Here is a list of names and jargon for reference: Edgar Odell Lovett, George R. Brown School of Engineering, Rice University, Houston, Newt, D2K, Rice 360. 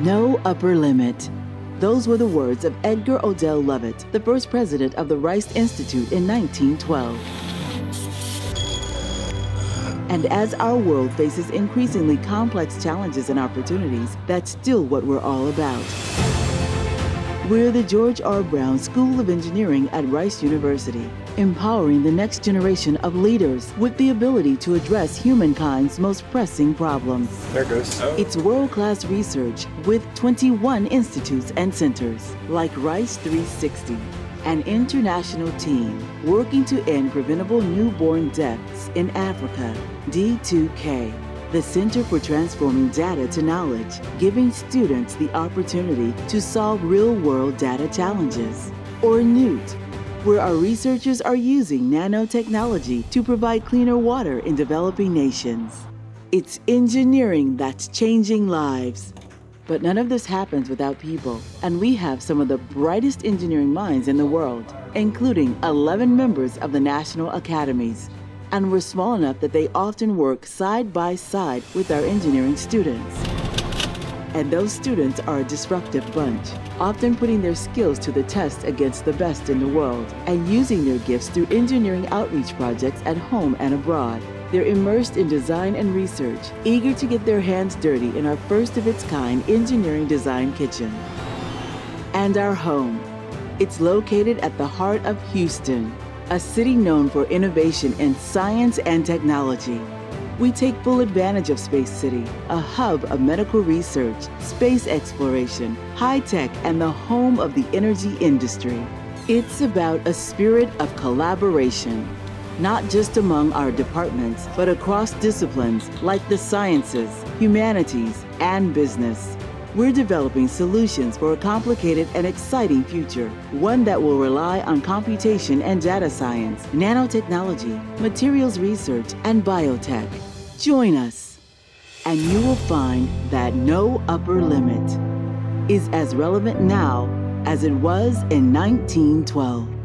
No upper limit. Those were the words of Edgar Odell Lovett, the first president of the Rice Institute in 1912. And as our world faces increasingly complex challenges and opportunities, that's still what we're all about. We're the George R. Brown School of Engineering at Rice University, empowering the next generation of leaders with the ability to address humankind's most pressing problems. There goes. Oh. It's world-class research with 21 institutes and centers, like Rice 360, an international team working to end preventable newborn deaths in Africa, D2K. The Center for Transforming Data to Knowledge, giving students the opportunity to solve real-world data challenges. Or Newt, where our researchers are using nanotechnology to provide cleaner water in developing nations. It's engineering that's changing lives. But none of this happens without people, and we have some of the brightest engineering minds in the world, including 11 members of the National Academies. And we're small enough that they often work side by side with our engineering students. And those students are a disruptive bunch, often putting their skills to the test against the best in the world and using their gifts through engineering outreach projects at home and abroad. They're immersed in design and research, eager to get their hands dirty in our first-of-its-kind engineering design kitchen. And our home. It's located at the heart of Houston, a city known for innovation in science and technology. We take full advantage of Space City, a hub of medical research, space exploration, high tech, and the home of the energy industry. It's about a spirit of collaboration, not just among our departments, but across disciplines like the sciences, humanities, and business. We're developing solutions for a complicated and exciting future, one that will rely on computation and data science, nanotechnology, materials research, and biotech. Join us, and you will find that no upper limit is as relevant now as it was in 1912.